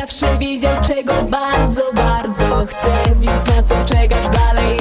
Zawsze wiedział, czego bardzo, bardzo chcesz, więc na co czekasz dalej?